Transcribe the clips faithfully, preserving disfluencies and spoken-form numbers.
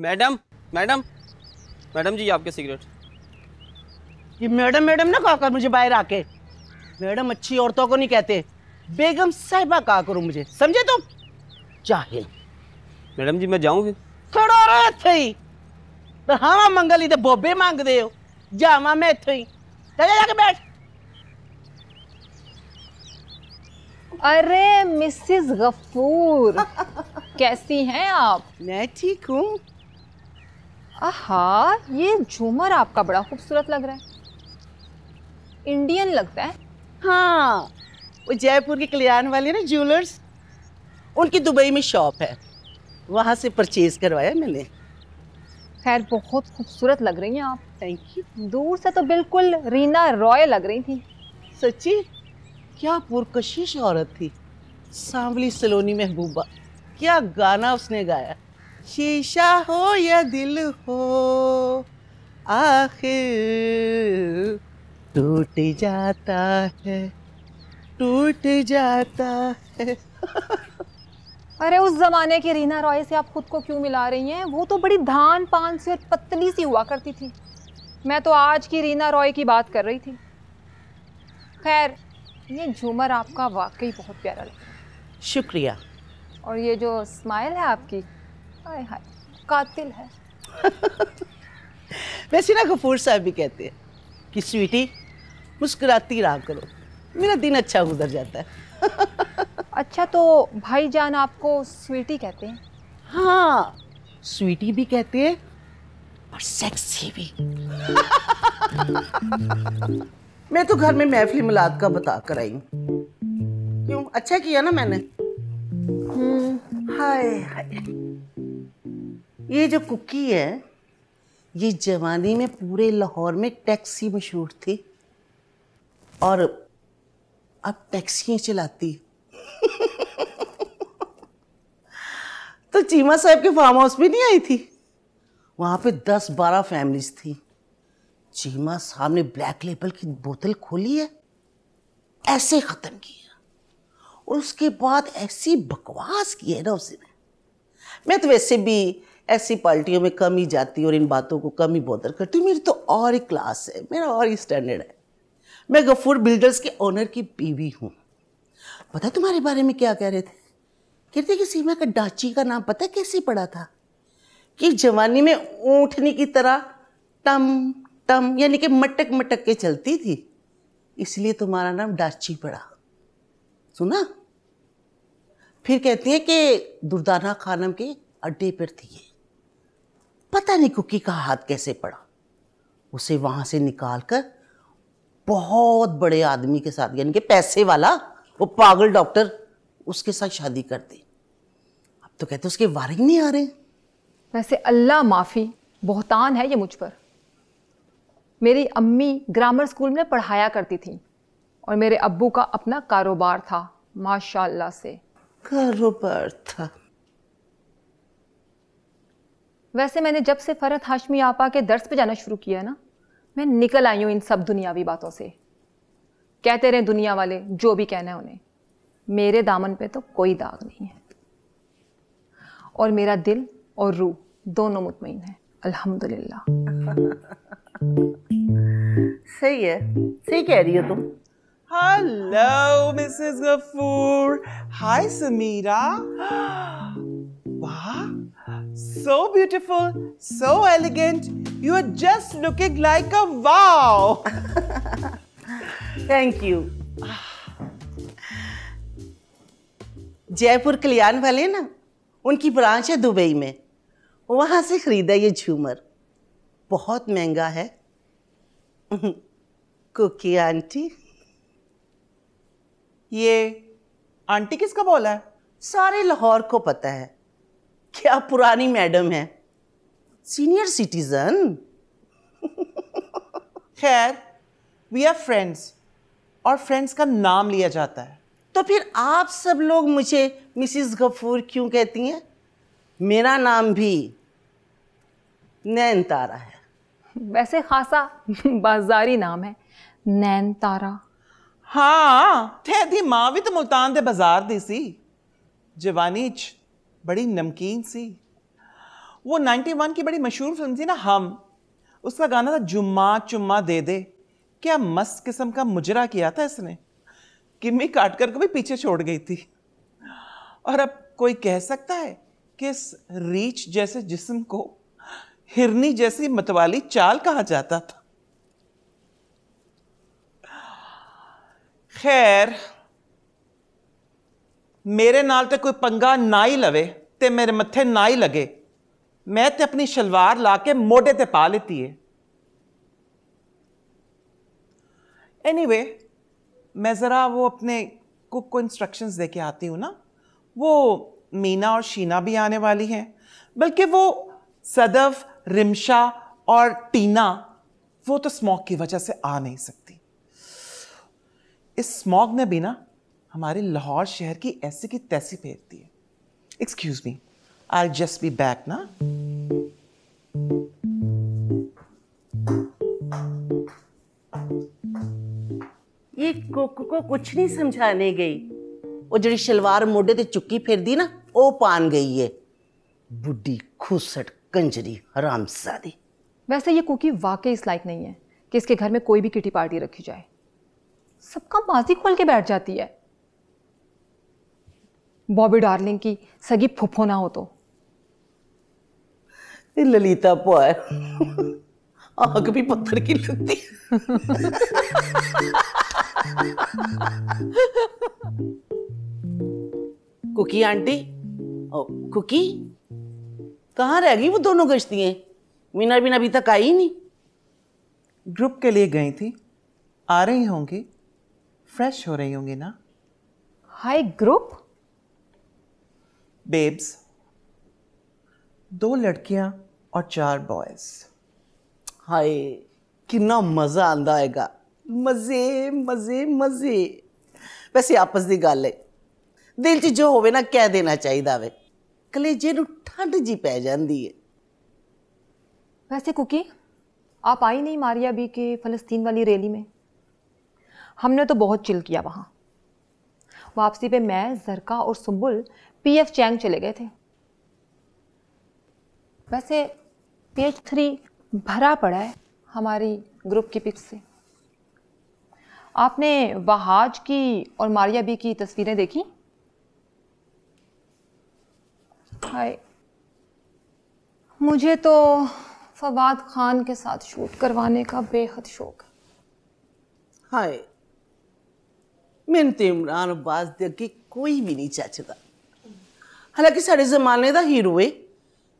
Madam madam madam जी आपके cigarette. ये madam madam ना कहा कर मुझे बाहर आके, मैडम अच्छी औरतों को नहीं कहते, बेगम साहिबा कहा करो मुझे, समझे तुम तो? जाहिल। मैडम जी मैं जाऊँगी थोड़ा और इतने ही हाँ मंगल तो बोबे मांगते हो जावा मैं इतों ही जाके बैठ। अरे मिसेस गफूर कैसी हैं आप? मैं ठीक हूँ। आहा ये झूमर आपका बड़ा खूबसूरत लग रहा है, इंडियन लगता है। हाँ वो जयपुर के कल्याण वाले ना ज्वेलर्स, उनकी दुबई में शॉप है, वहाँ से परचेज करवाया मैंने। खैर बहुत खूबसूरत लग रही हैं आप। Thank you. दूर से तो बिल्कुल रीना रॉय लग रही थी। सच्ची क्या पुरकशिश औरत थी, सांवली सलोनी महबूबा। क्या गाना उसने गाया, शीशा हो या दिल हो आखिर टूट जाता है टूट जाता है। अरे उस जमाने की रीना रॉय से आप खुद को क्यों मिला रही हैं? वो तो बड़ी धान पान सी और पतली सी हुआ करती थी, मैं तो आज की रीना रॉय की बात कर रही थी। खैर ये झूमर आपका वाकई बहुत प्यारा लग रहा है। शुक्रिया। और ये जो स्माइल है आपकी, हाय हाय कातिल है। वैसे ना गफूर साहब भी कहते हैं कि स्वीटी मुस्कुराती रहा करो, मेरा दिन अच्छा गुजर जाता है। अच्छा तो भाईजान आपको स्वीटी कहते हैं? हाँ स्वीटी भी कहते हैं और सेक्सी भी। मैं तो घर में महफिल मिलाद का बता कर आई हूँ। क्यों अच्छा किया ना मैंने। हाय हाय ये जो कुकी है ये जवानी में पूरे लाहौर में टैक्सी मशहूर थी और अब टैक्सियाँ चलाती। तो चीमा साहब के फार्म हाउस भी नहीं आई थी, वहाँ पे दस बारह फैमिलीज थी। चीमा साहब ने ब्लैक लेबल की बोतल खोली है, ऐसे ख़त्म किया और उसके बाद ऐसी बकवास की है ना उसने। मैं तो वैसे भी ऐसी पार्टियों में कम ही जाती और इन बातों को कम ही बॉदर करती, मेरी तो और ही क्लास है, मेरा और ही स्टैंडर्ड है। मैं गफूर बिल्डर्स के ओनर की बीवी हूँ। पता तुम्हारे बारे में क्या कह रहे थे? कहते कि सीमा का डाची का नाम पता कैसे पड़ा था, कि जवानी में ऊँटनी की तरह टम टम यानी कि मटक मटक के चलती थी, इसलिए तुम्हारा नाम डाची पड़ा, सुना? फिर कहती है कि दुर्दाना खानम के अड्डे पर थी ये, पता नहीं कुकी का हाथ कैसे पड़ा, उसे वहाँ से निकाल कर बहुत बड़े आदमी के साथ यानी कि पैसे वाला वो पागल डॉक्टर उसके साथ शादी कर दी। अब तो कहते उसके वारिस नहीं आ रहे। वैसे अल्लाह माफ़ी बहुतान है ये मुझ पर। मेरी अम्मी ग्रामर स्कूल में पढ़ाया करती थी और मेरे अब्बू का अपना कारोबार था, माशाल्लाह से कारोबार था। वैसे मैंने जब से फरहत हाशमी आपा के दर्स पे जाना शुरू किया ना, मैं निकल आई हूँ इन सब दुनियावी बातों से। कहते रहे दुनिया वाले जो भी कहना है उन्हें, मेरे दामन पे तो कोई दाग नहीं है और मेरा दिल और रूह दोनों मुतमईन है अल्हम्दुलिल्लाह। सही है, सही कह रही हो तुम। Hello mrs Gafoor, hi Sameera, वाह so beautiful so elegant, you are just looking like a wow. Thank you. Jaipur Kalyan वाले ना, उनकी ब्रांच है दुबई में, वहां से खरीदा ये झूमर, बहुत महंगा है। कुकी आंटी, ये आंटी किसका बोला है? सारे लाहौर को पता है, क्या पुरानी मैडम है, सीनियर सिटीजन। खैर वी आर फ्रेंड्स और फ्रेंड्स का नाम लिया जाता है। तो फिर आप सब लोग मुझे मिसेस गफूर क्यों कहती हैं? मेरा नाम भी नैन तारा है। वैसे खासा बाजारी नाम है नैन तारा। हाँ तेरी माँ भी तो मुल्तान दे बाजार दी सी, जवानी बड़ी नमकीन सी, वो नाइन्टी वन की बड़ी मशहूर फिल्म थी ना हम, उसका गाना था जुम्मा चुम्मा दे दे। क्या मस्त किस्म का मुजरा किया था इसने, किमी काटकर को भी पीछे छोड़ गई थी। और अब कोई कह सकता है कि इस रीच जैसे जिस्म को हिरनी जैसी मतवाली चाल कहा जाता था। खैर मेरे नाल तो कोई पंगा ना ही लवे ते मेरे मत्थे ना ही लगे, मैं तो अपनी शलवार ला के मोढ़े ते पा लेती है। एनीवे anyway, मैं ज़रा वो अपने कुक को इंस्ट्रक्शंस दे के आती हूँ ना। वो मीना और शीना भी आने वाली हैं, बल्कि वो सदफ, रिमशा और टीना, वो तो स्मॉग की वजह से आ नहीं सकती। इस स्मॉग ने भी ना हमारे लाहौर शहर की ऐसी की तैसी फेर दी है। Excuse me, I just be back ना। ये कुक को कुछ नहीं समझाने गई, वो जड़ी शलवार मोढ़े ते चुक्की फिर दी ना, ओ पान गई है। बुढ़ी खुसट कंजरी हरामजादी। वैसे ये कुकी वाकई इस लायक नहीं है कि इसके घर में कोई भी किटी पार्टी रखी जाए, सबका माजी खोल के बैठ जाती है। बॉबी डार्लिंग की सगी फुफो ना हो तो ललिता पवार आग भी पत्थर की लगती कुकी आंटी, ओ, कुकी कहाँ रह गई वो दोनों गश्तियाँ? मीना बिना अभी तक आई नहीं। ग्रुप के लिए गई थी, आ रही होंगी, फ्रेश हो रही होंगी ना। हाय ग्रुप बेब्स, दो लड़कियां और चार बॉयज। हाय कितना मज़ा आंदा आएगा, मज़े मज़े मज़े। वैसे आपस की गल है, दिल च जो होवे ना कह देना चाहिए वे, कलेजे नूं ठंड जी पै जाती है। वैसे कुकी आप आई नहीं मारिया भी कि फ़लस्तीन वाली रैली में? हमने तो बहुत चिल किया वहाँ। वापसी पे मैं, जरका और सुबुल पी एफ चैंग चले गए थे। वैसे पी एच थ्री भरा पड़ा है हमारी ग्रुप की पिक्स से। आपने वहाज की और मारिया बी की तस्वीरें देखी? हाय मुझे तो फवाद खान के साथ शूट करवाने का बेहद शौक है। हाय मैंने तो इमरान अब्बास दे अगे कोई भी नहीं चाचदा। हालांकि साढ़े जमाने का हीरो है,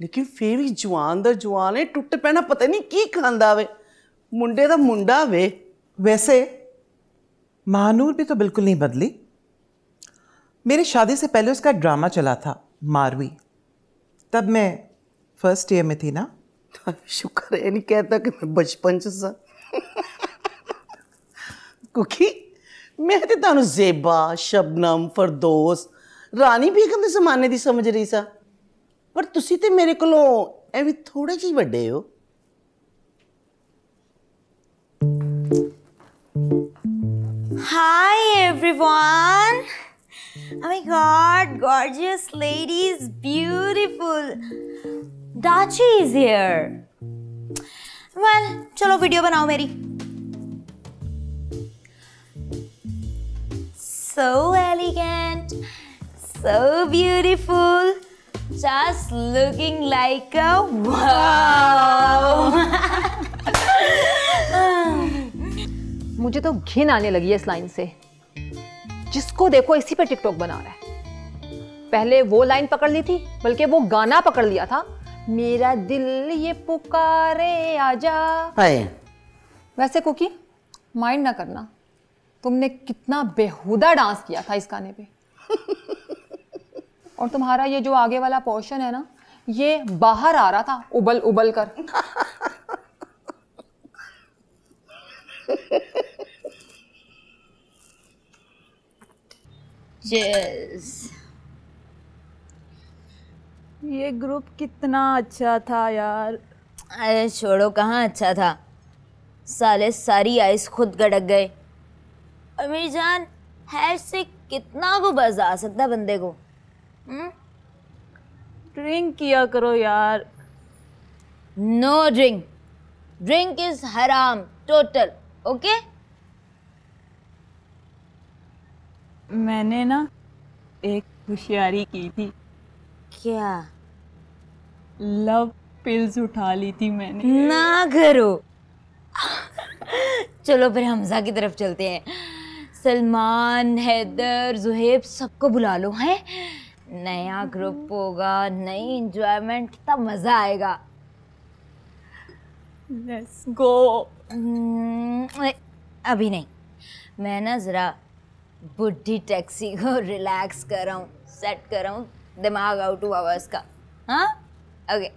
लेकिन फिर भी जवान का जवान है, टुट पैना पता नहीं की खांदा वे, मुंडे का मुंडा वे। वैसे महानूर भी तो बिल्कुल नहीं बदली। मेरी शादी से पहले उसका ड्रामा चला था मारवी, तब मैं फर्स्ट ईयर में थी ना। शुक्र है नहीं कहता कि मैं बचपन च सा। कुकी मैं तो तुहानू जेबा, शबनम, फरदोस, रानी बेगम के जमाने की समझ रही सा, पर तुसी ते मेरे कोलों एवी थोड़े जी वड्डे हो। Hi everyone, oh my god, gorgeous ladies, beautiful Dachi is here. Well चलो वीडियो बनाओ मेरी। So elegant, so beautiful, just looking like a wow। मुझे तो घिन आने लगी है इस लाइन से, जिसको देखो इसी पे टिकटॉक बना रहा है। पहले वो लाइन पकड़ ली थी, बल्कि वो गाना पकड़ लिया था, मेरा दिल ये पुकारे आजा। वैसे कुकी माइंड ना करना, तुमने कितना बेहुदा डांस किया था इस गाने पे। और तुम्हारा ये जो आगे वाला पोर्शन है ना, ये बाहर आ रहा था उबल उबल कर। Cheers। ये ग्रुप कितना अच्छा था यार। अरे छोड़ो, कहाँ अच्छा था, साले सारी आइस खुद गड़क गए। और मेरी जान, हैश से कितना को बजा आ सकता बंदे को। ड्रिंक किया करो यार, No drink. Drink is haram. Total. Okay? मैंने ना एक होशियारी की थी। क्या? लव पिल्स उठा ली थी मैंने। ना करो। चलो फिर हमजा की तरफ चलते हैं। सलमान, हैदर, जुहेब सबको बुला लो हैं। नया ग्रुप होगा, नई इंजॉयमेंट, कितना मज़ा आएगा। Let's go. अभी नहीं, मैं ना ज़रा बुढ़ी टैक्सी को रिलैक्स कर रहा हूँ, सेट कर रहा हूँ दिमाग आउट हुआ हुआ इसका। हाँ ओके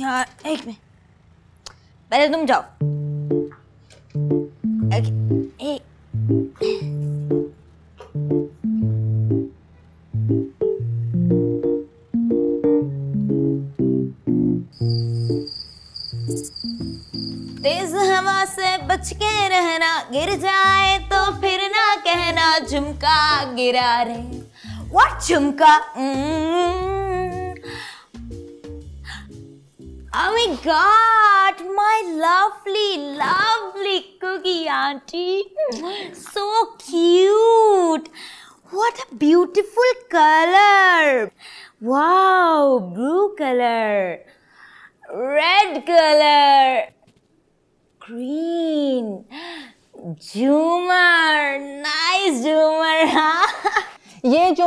यार एक मिनट, पहले तुम जाओ। ओके तेज हवा से बच के रहना, गिर जाए तो फिर ना कहना झुमका गिरा रे। व्हाट झुमका? Oh my God, my lovely, lovely cookie auntie, so cute. What a beautiful color. Wow, blue color, red color. Green, झूमर, नाइस झूमर। हाँ ये जो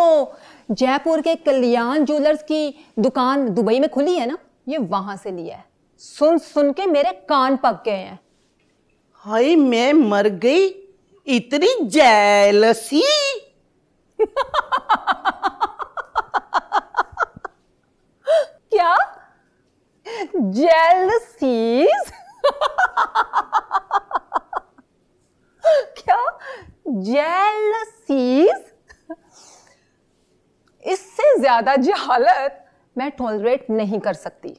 जयपुर के कल्याण ज्वेलर्स की दुकान दुबई में खुली है ना, ये वहाँ से लिया है। सुन सुन के मेरे कान पक गए हैं। हाय मैं मर गई, इतनी जेलसी। क्या जेलसीज? क्या जेलसीज? इससे ज्यादा जहालत मैं टॉलरेट नहीं कर सकती।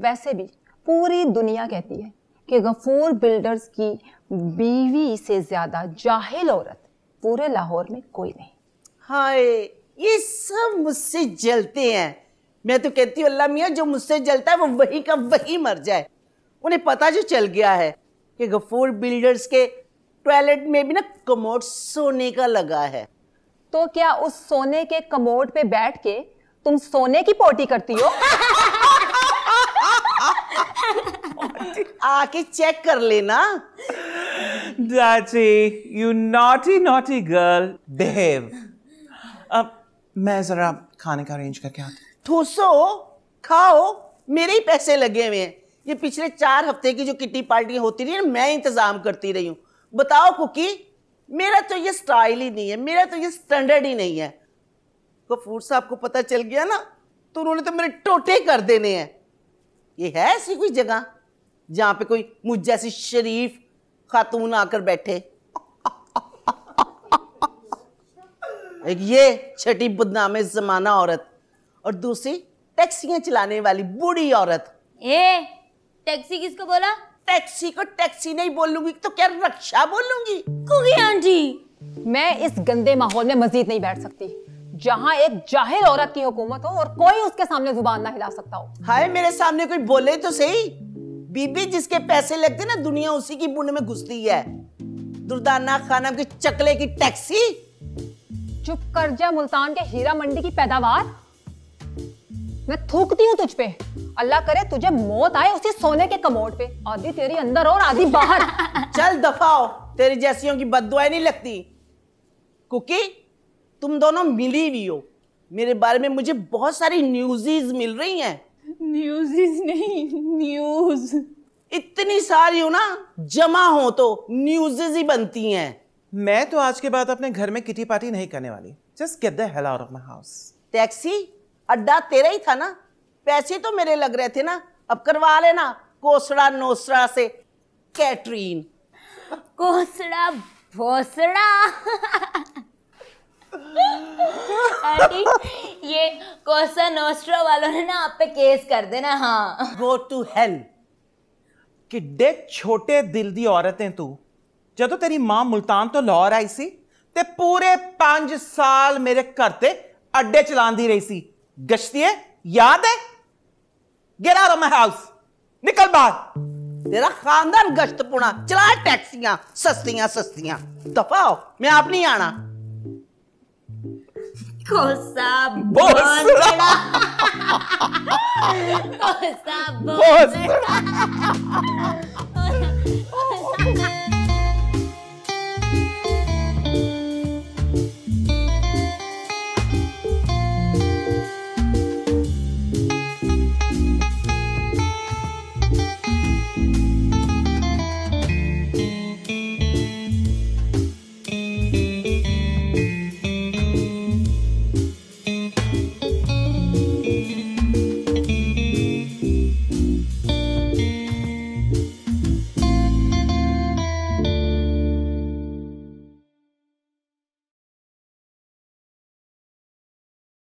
वैसे भी पूरी दुनिया कहती है कि गफूर बिल्डर्स की बीवी से ज्यादा जाहिल औरत पूरे लाहौर में कोई नहीं। हाय ये सब मुझसे जलते हैं। मैं तो कहती हूँ अल्लाह मियाँ जो मुझसे जलता है वो वही का वही मर जाए। उन्हें पता जो चल गया है कि गफूर बिल्डर्स के टॉयलेट में भी ना कमोड सोने का लगा है। तो क्या उस सोने के कमोड पे बैठ के तुम सोने की पोटी करती हो? आके चेक कर लेना। दादी, you naughty naughty girl, behave. अब मैं जरा खाने का अरेंज करके आती हूँ। ठूसो, खाओ, मेरे ही पैसे लगे हुए हैं। ये पिछले चार हफ्ते की जो किटी पार्टी होती रही है मैं इंतजाम करती रही हूँ। बताओ कुकी, मेरा तो ये स्टाइल ही नहीं है, मेरा तो ये स्टैंडर्ड ही नहीं है। गफूर साहब को पता चल गया ना तो उन्होंने तो मेरे टोटे कर देने हैं। ये है ऐसी कोई जगह जहाँ पे कोई मुझ जैसी शरीफ खातून आकर बैठे? एक ये छठी बदनामे जमाना औरत और दूसरी टैक्सियाँ चलाने वाली बूढ़ी औरत। ए, टैक्सी किसको बोला? टैक्सी को टैक्सी नहीं बोलूंगी तो क्या रक्षा बोलूंगी? कुकी आंटी, मैं इस गंदे माहौल में मजीद नहीं बैठ सकती जहाँ एक जाहिल औरत की हुकूमत हो और कोई उसके सामने जुबान ना हिला सकता हो। हाय मेरे सामने कोई बोले तो सही। बीबी जिसके पैसे लगते ना दुनिया उसी की बुन में घुसती है। दुर्दाना खाना की चकले की टैक्सी। चुप कर जा। मुल्तान के हीरा मंडी की पैदावार मैं थूकती हूँ तुझ पे। अल्लाह करे तुझे मौत आए उसी सोने के कमोड पे, आधी तेरी अंदर और आधी बाहर। चल दफाओ, तेरी जैसियों की बददुआएं नहीं लगती। कुकी तुम दोनों मिली हुई हो, मेरे बारे में मुझे बहुत सारी न्यूज़ीज़ मिल रही हैं। न्यूज़ीज़ नहीं, न्यूज़। इतनी सारी हो ना, जमा हो तो न्यूज़ीज़ ही बनती हैं। मैं तो आज के बाद अपने घर में किटी पार्टी नहीं करने वाली। Just get the hell out of my house. Taxi अड्डा तेरा ही था ना, पैसे तो मेरे लग रहे थे ना, अब करवा लेना कोसड़ा नोसड़ा से कैटरीन। कोसड़ा भोसड़ा। आंटी ये कोसड़ा नोसड़ा वालों ने ना आप पे केस कर देना। हाँ गो टू हेल। किड्डे छोटे दिल दी औरतें तू। जदों तेरी मां मुल्तान तो लाहौर आई सी ते पूरे पांच साल मेरे घर ते अड्डे चलांदी रही सी। गश्ती है याद है? Get out of my house, निकल बाहर। तेरा खानदान गश्त पुणा, चला टैक्सियां सस्तियां सस्तियां, दफाओ, मैं आप नहीं आना। कोसा